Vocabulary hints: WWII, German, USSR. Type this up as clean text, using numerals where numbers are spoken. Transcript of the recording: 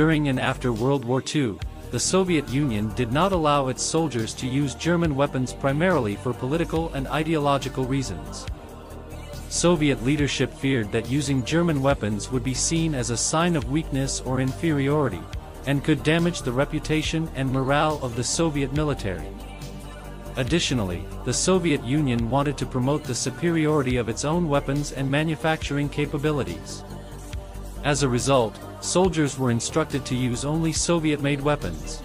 During and after World War II, the Soviet Union did not allow its soldiers to use German weapons primarily for political and ideological reasons. Soviet leadership feared that using German weapons would be seen as a sign of weakness or inferiority, and could damage the reputation and morale of the Soviet military. Additionally, the Soviet Union wanted to promote the superiority of its own weapons and manufacturing capabilities. As a result, soldiers were instructed to use only Soviet-made weapons.